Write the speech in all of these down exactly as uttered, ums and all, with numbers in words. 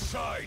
Side.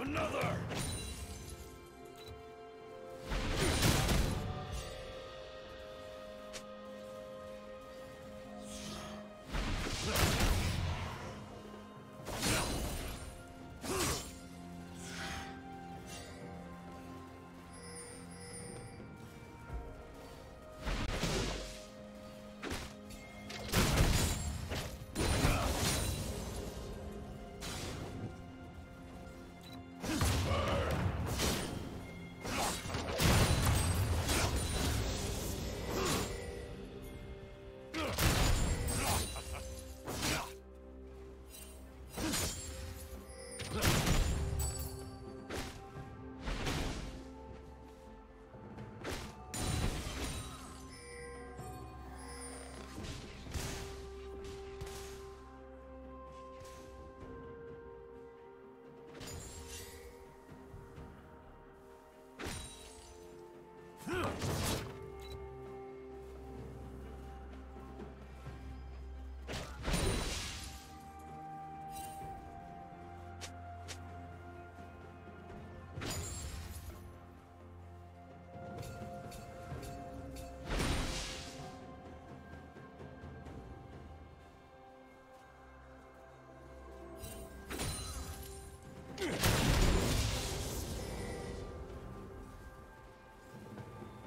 Another!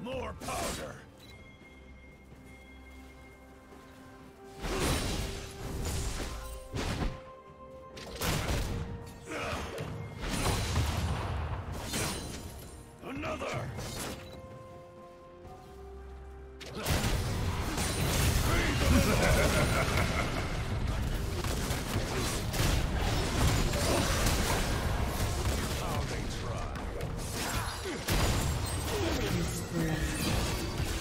More powder! Another! How they try. Breath.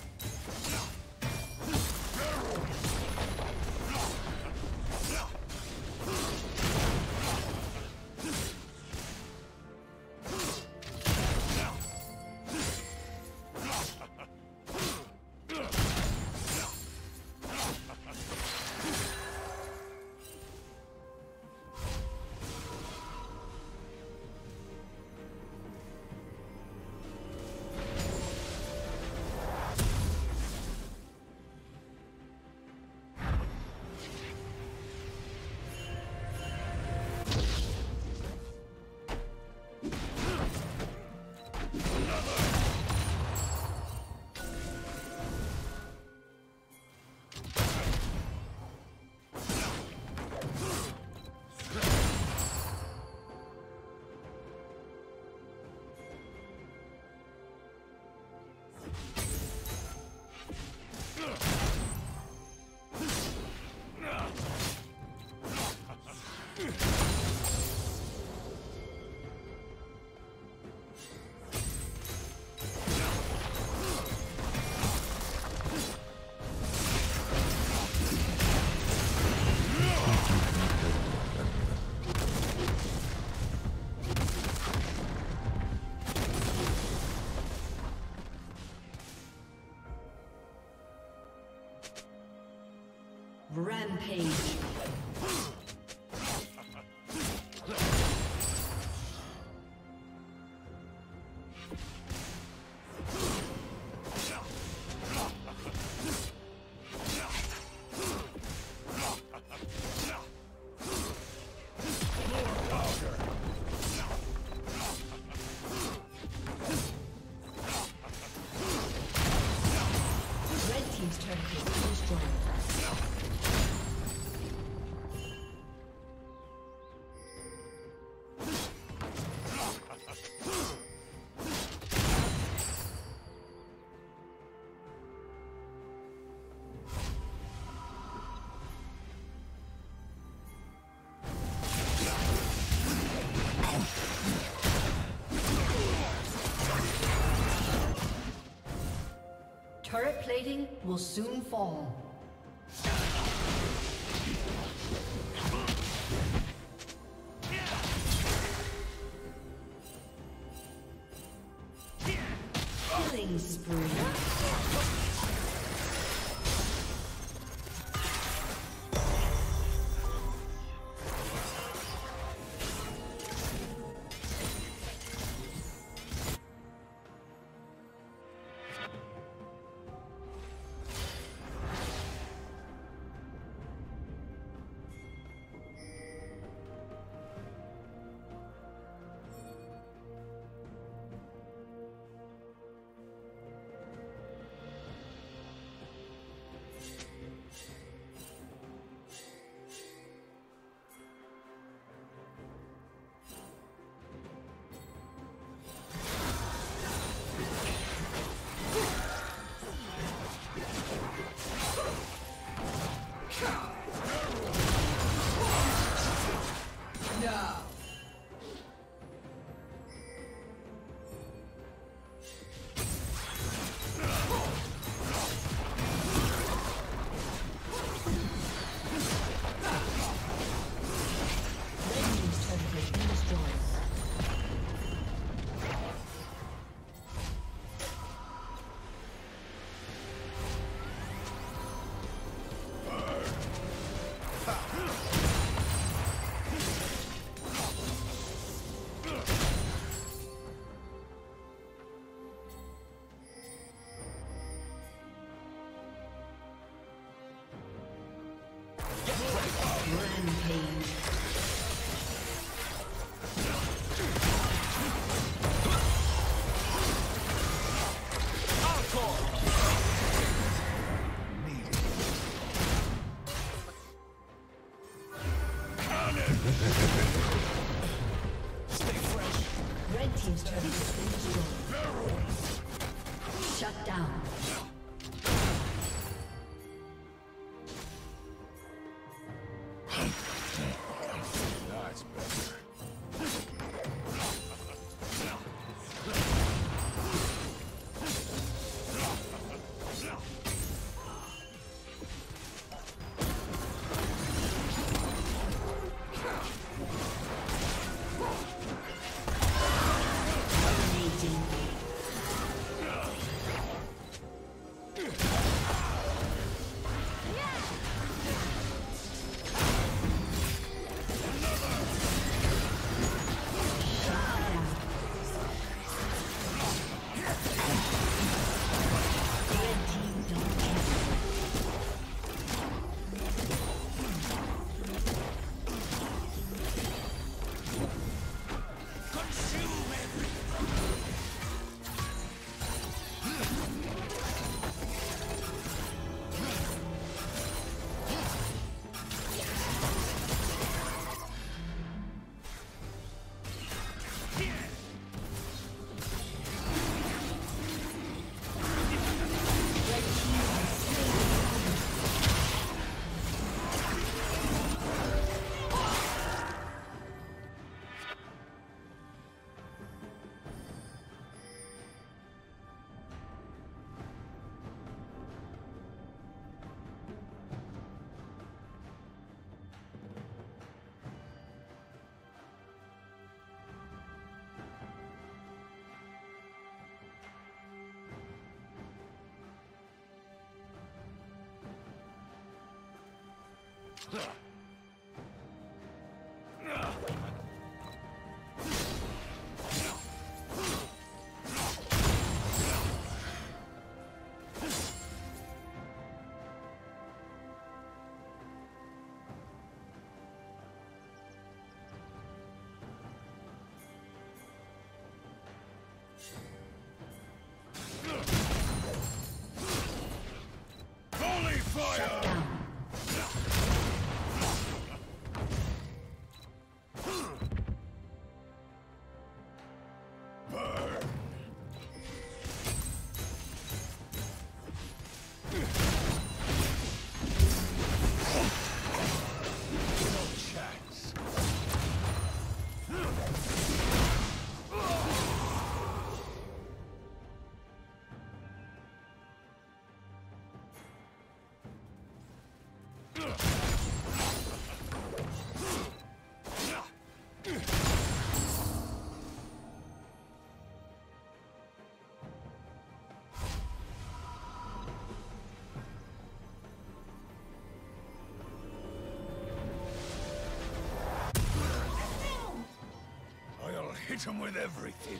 Rampage. Turret plating will soon fall. Killing spree. Hit him with everything.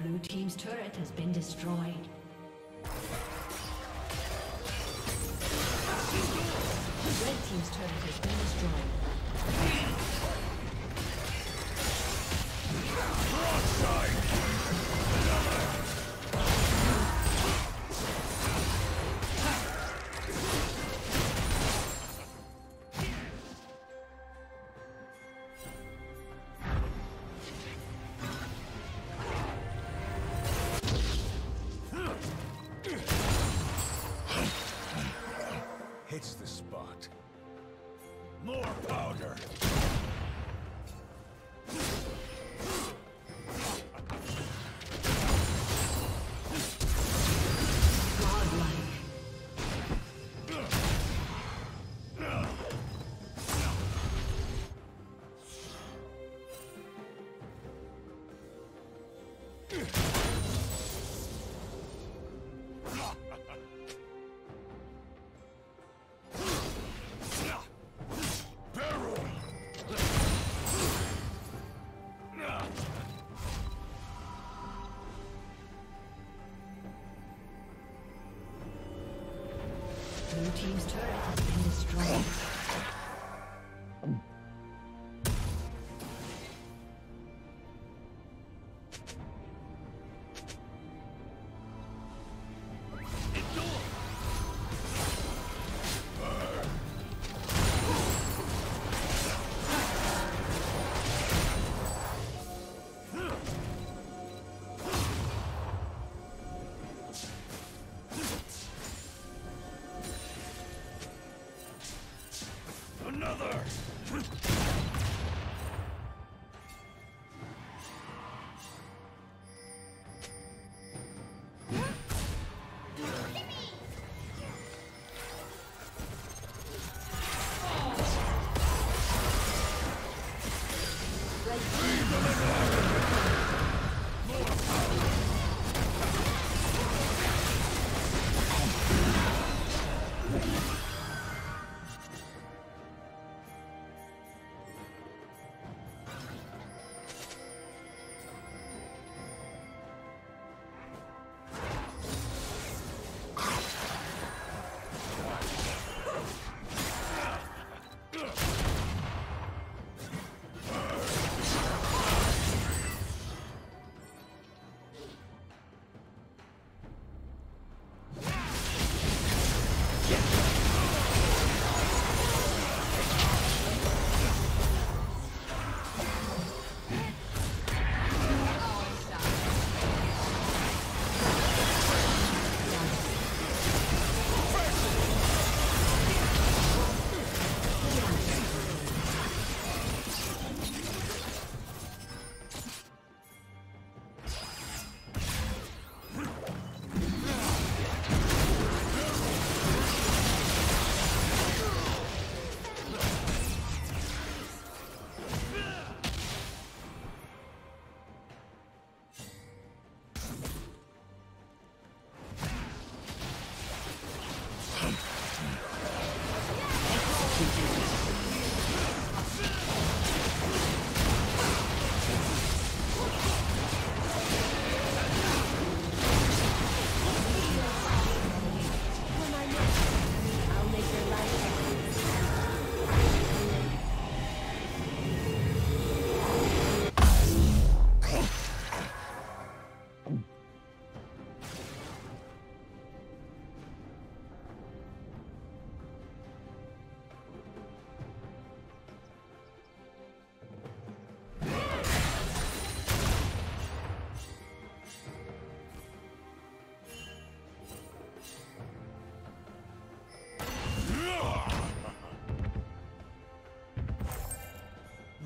Blue team's turret has been destroyed. Red team's turret has been destroyed. Broadside! Blue team's turret has been destroyed.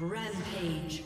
Rampage.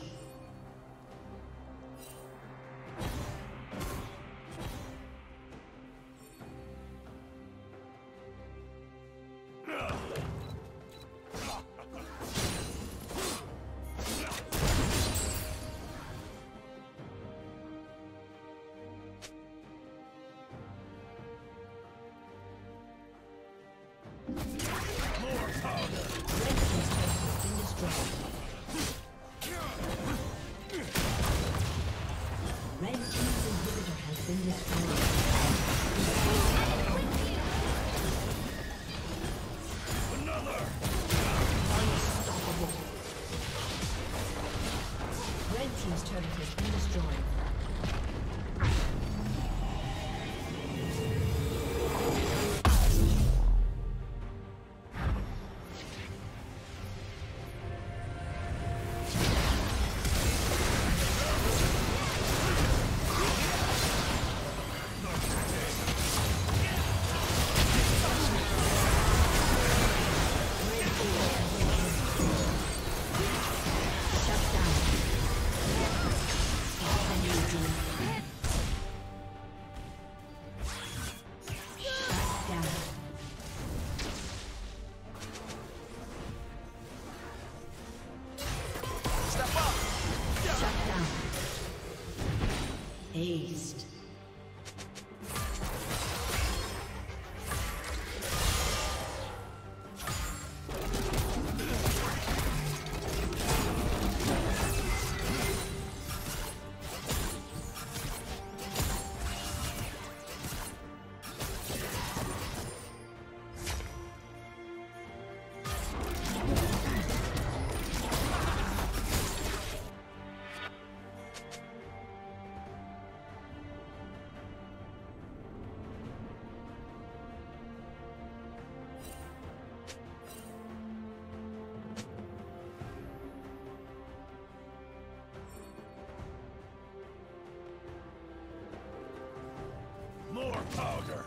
Powder.